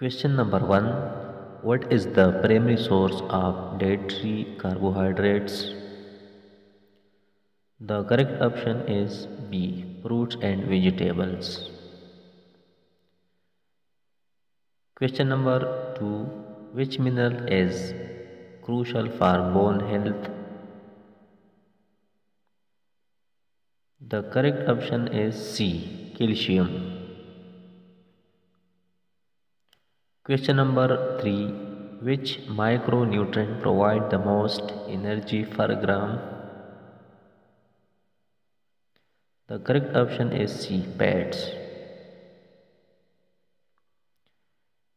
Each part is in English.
Question number 1. What is the primary source of dietary carbohydrates? The correct option is B. Fruits and vegetables. Question number 2. Which mineral is crucial for bone health? The correct option is C. Calcium. Question number 3. Which micronutrient provides the most energy per gram? The correct option is C. Fats.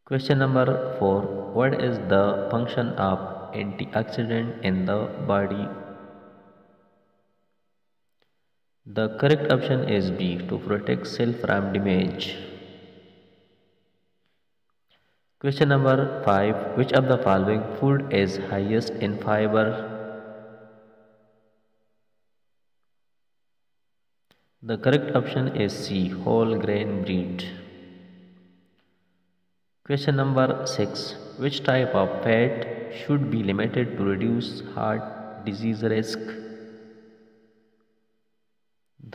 Question number 4. What is the function of antioxidant in the body? The correct option is B. To protect cell from damage. Question number 5. Which of the following food is highest in fiber? The correct option is C. Whole grain bread. Question number 6. Which type of fat should be limited to reduce heart disease risk?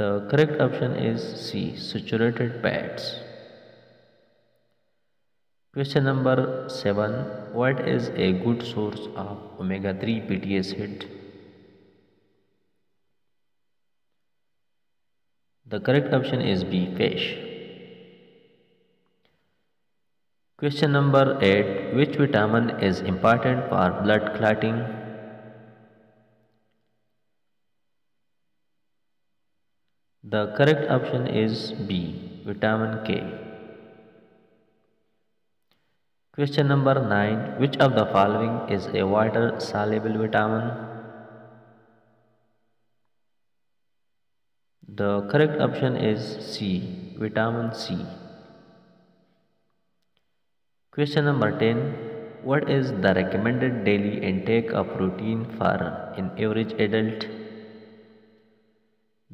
The correct option is C. Saturated fats. Question number 7. What is a good source of omega-3 fatty acid? The correct option is B. Fish. Question number 8. Which vitamin is important for blood clotting? The correct option is B. Vitamin K. Question number 9. Which of the following is a water-soluble vitamin? The correct option is C. Vitamin C. Question number 10. What is the recommended daily intake of protein for an average adult?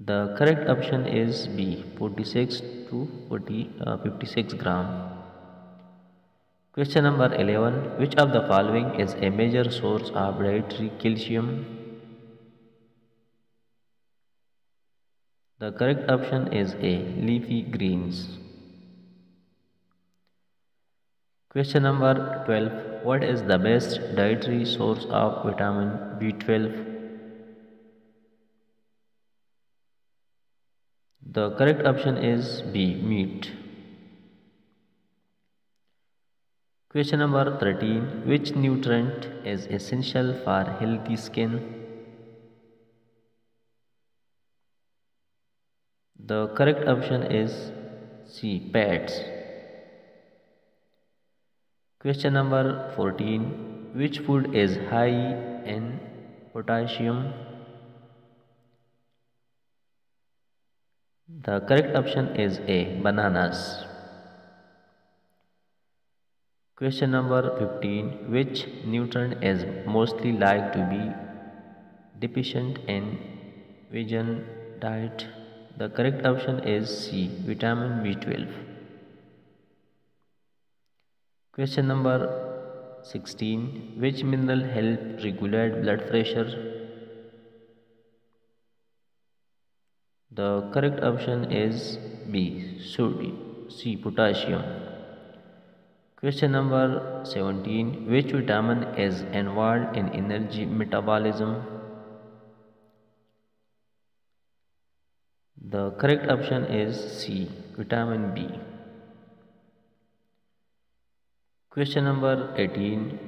The correct option is B. 46 to 56 grams. Question number 11. Which of the following is a major source of dietary calcium? The correct option is A. Leafy greens. Question number 12. What is the best dietary source of vitamin B12? The correct option is B. Meat. Question number 13. Which nutrient is essential for healthy skin? The correct option is C. Fats. Question number 14. Which food is high in potassium? The correct option is A. Bananas. Question number 15. Which nutrient is mostly like to be deficient in vegan diet? The correct option is C. Vitamin B12. Question number 16. Which mineral helps regulate blood pressure? The correct option is B. Sodium. C. Potassium. Question number 17. Which vitamin is involved in energy metabolism? The correct option is C. Vitamin B. Question number 18.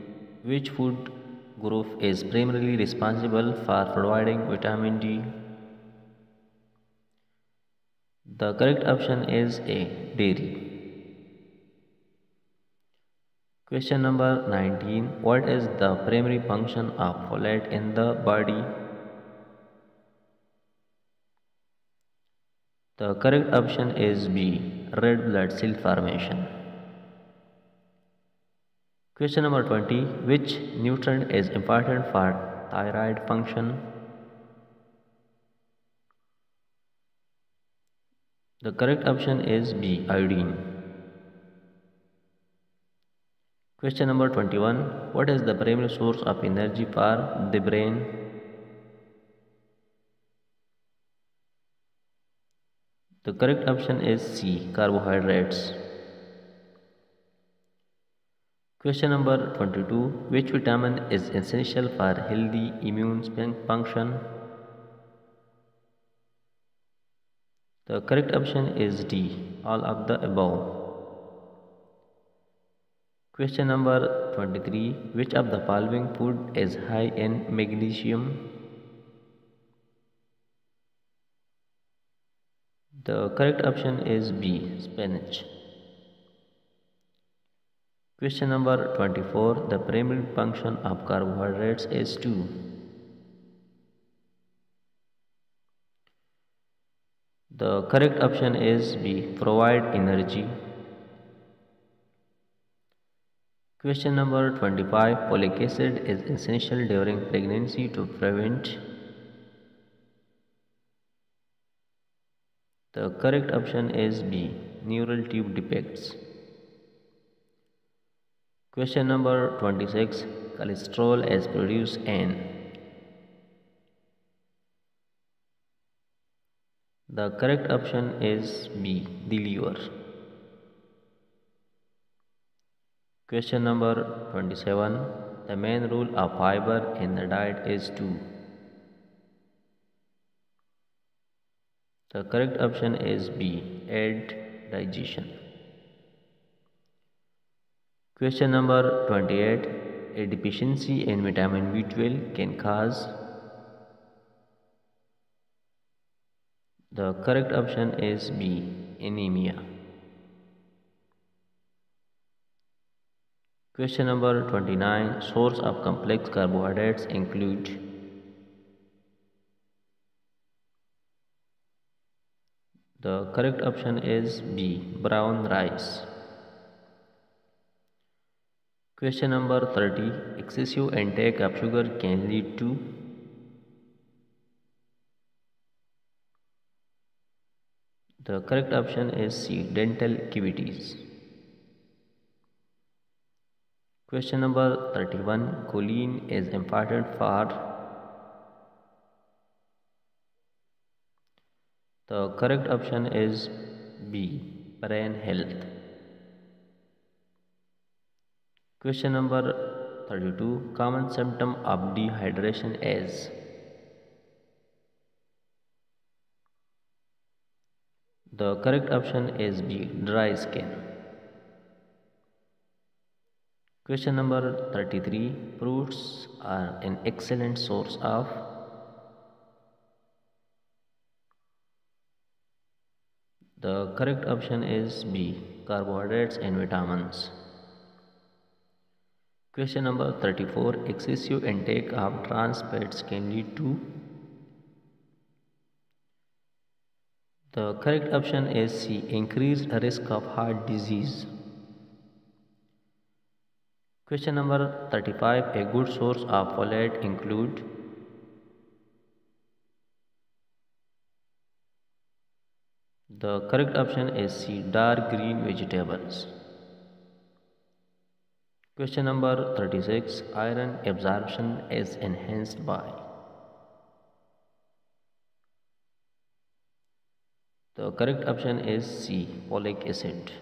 Which food group is primarily responsible for providing vitamin D? The correct option is A. Dairy. Question number 19. What is the primary function of folate in the body? The correct option is B. Red blood cell formation. Question number 20. Which nutrient is important for thyroid function? The correct option is B. Iodine. Question number 21. What is the primary source of energy for the brain? The correct option is C, carbohydrates. Question number 22. Which vitamin is essential for healthy immune function? The correct option is D, all of the above. Question number 23. Which of the following food is high in magnesium? The correct option is B, spinach. Question number 24. The primary function of carbohydrates is to. The correct option is B, provide energy. Question number 25. Folic acid is essential during pregnancy to prevent. The correct option is B, neural tube defects. Question number 26. Cholesterol is produced in. The correct option is B, the liver. Question number 27. The main role of fiber in the diet is to. The correct option is B, aid digestion. Question number 28. A deficiency in vitamin B12 can cause. The correct option is B, anemia. Question number 29. Source of complex carbohydrates include. The correct option is B, brown rice. Question number 30. Excessive intake of sugar can lead to. The correct option is C, dental cavities. Question number 31. Choline is important for. The correct option is B, brain health. Question number 32. Common symptom of dehydration is. The correct option is B, dry skin. Question number 33. Fruits are an excellent source of. The correct option is B, carbohydrates and vitamins. Question number 34. Excessive intake of trans fats can lead to. The correct option is C, increased risk of heart disease. Question number 35. A good source of folate include. The correct option is C, dark green vegetables. Question number 36. Iron absorption is enhanced by. The correct option is C, folic acid.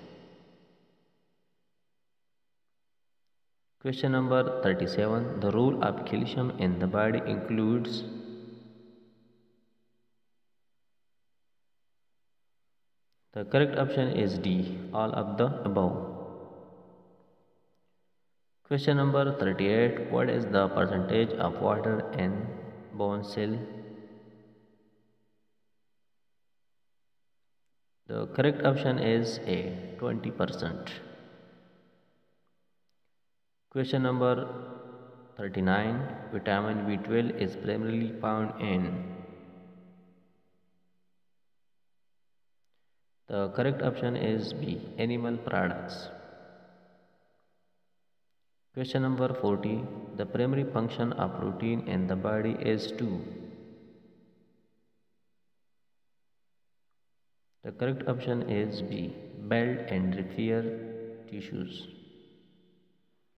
Question number 37. The role of calcium in the body includes. The correct option is D, all of the above. Question number 38. What is the percentage of water in bone cell? The correct option is A, 20%. Question number 39. Vitamin B12 is primarily found in. The correct option is B, animal products. Question number 40. The primary function of protein in the body is to. The correct option is B, build and repair tissues.